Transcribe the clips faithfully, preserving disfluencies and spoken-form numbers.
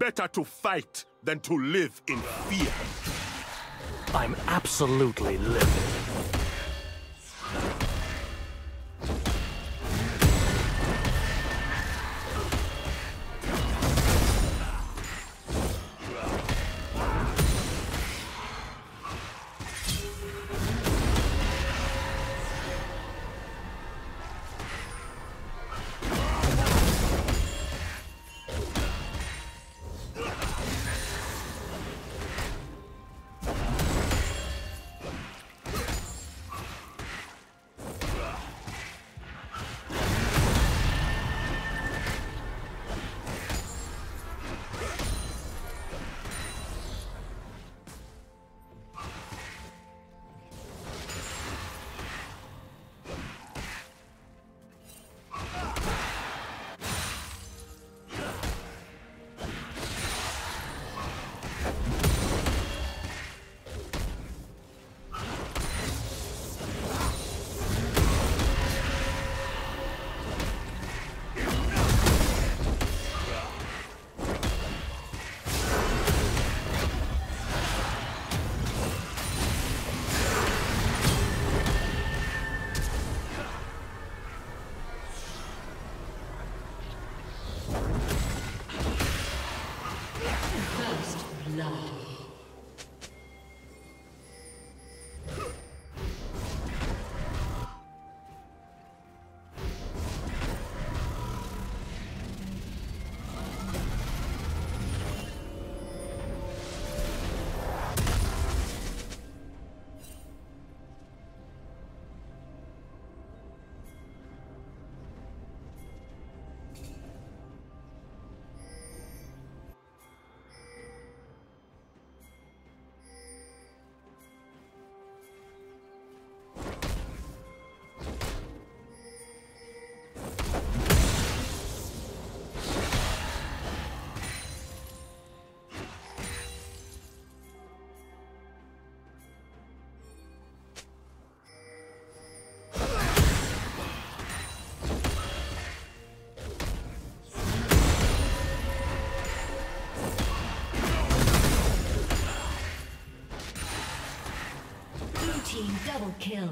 Better to fight than to live in fear. I'm absolutely livid. Double kill.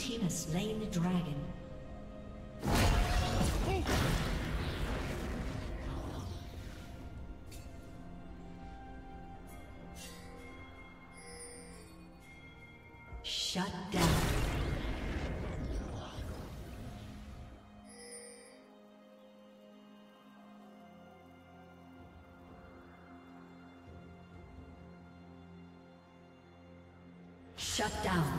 team has slain the dragon. Shut down. Shut down.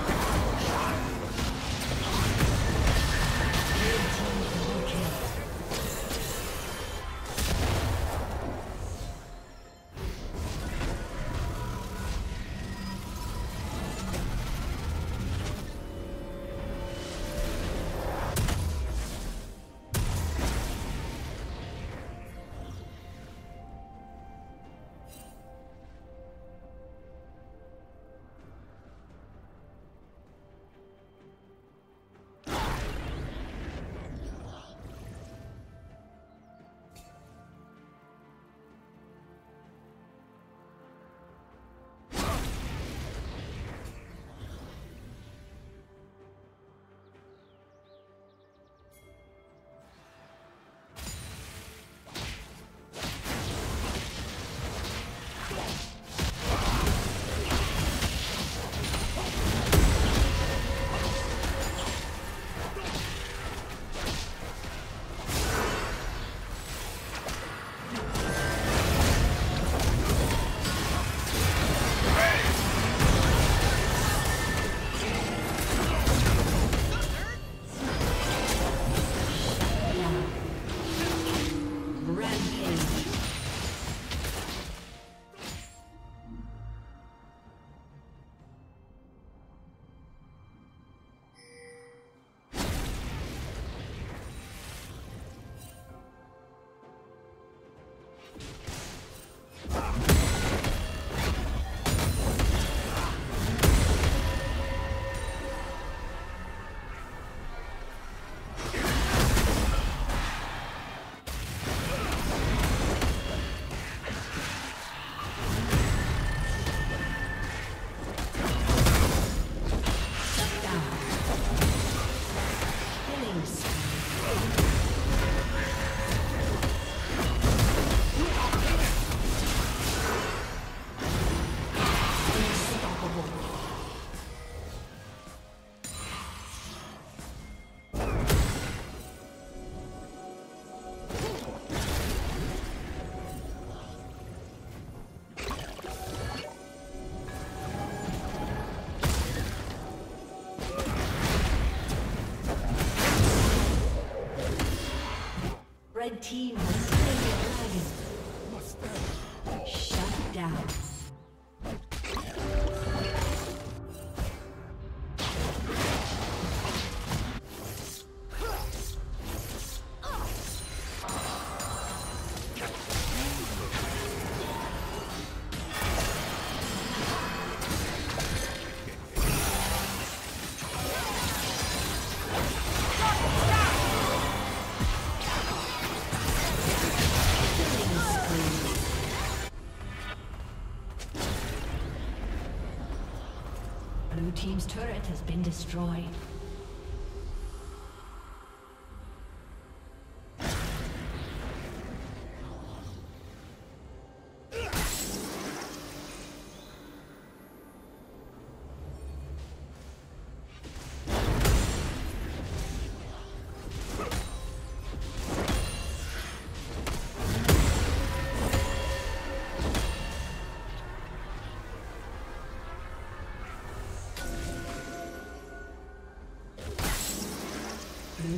Red team has slain the dragon. Shut down. Blue team's turret has been destroyed. Blue